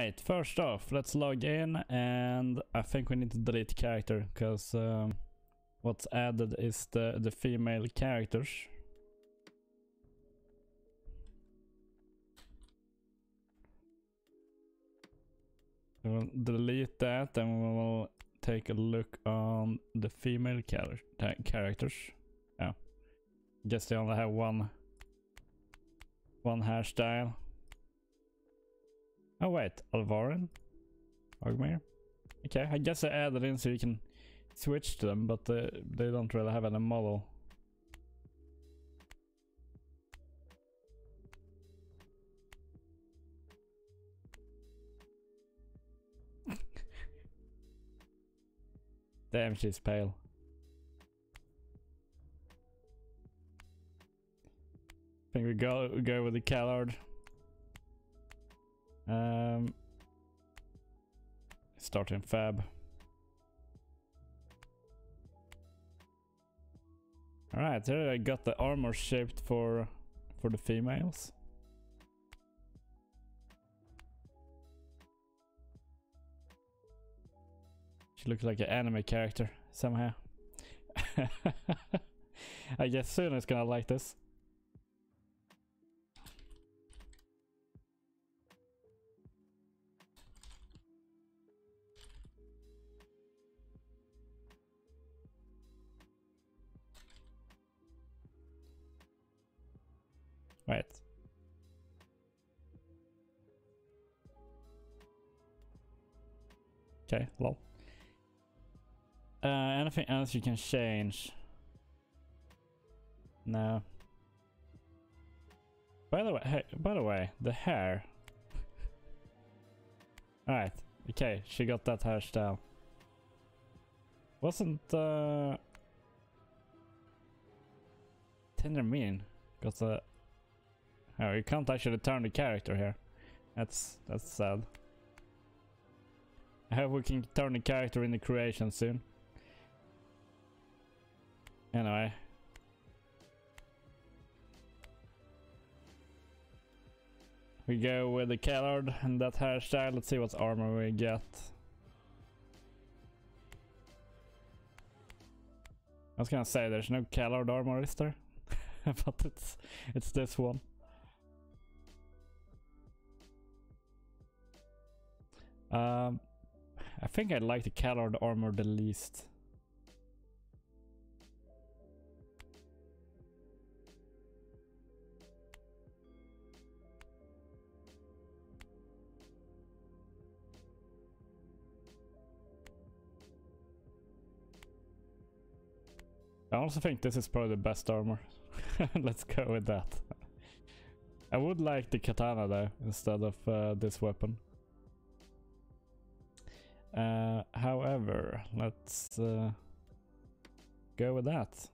Alright, first off, let's log in, and I think we need to delete character, because what's added is the female characters. We'll delete that, and we will take a look on the female characters. Oh, guess they only have one hairstyle. Oh wait, Alvarin, Ogmer. Okay, I guess I added in so you can switch to them, but they don't really have any model. Damn, she's pale. I think we go with the Kallard. Start in Feb. Alright, here I got the armor shaped for the females. She looks like an anime character somehow. I guess soon it's gonna like this. Right. Okay, lol. Anything else you can change? No. By the way, the hair. Alright, okay, she got that hairstyle. Wasn't Tender mean? Got the... Oh, you can't actually turn the character here. That's sad. I hope we can turn the character in the creation soon. Anyway. We go with the Kallard and that hairstyle. Let's see what armor we get. I was gonna say there's no Kallard armor, is there? But it's this one. I think I like the Kallard armor the least. I also think this is probably the best armor. Let's go with that. I would like the katana though, instead of this weapon. However, let's go with that.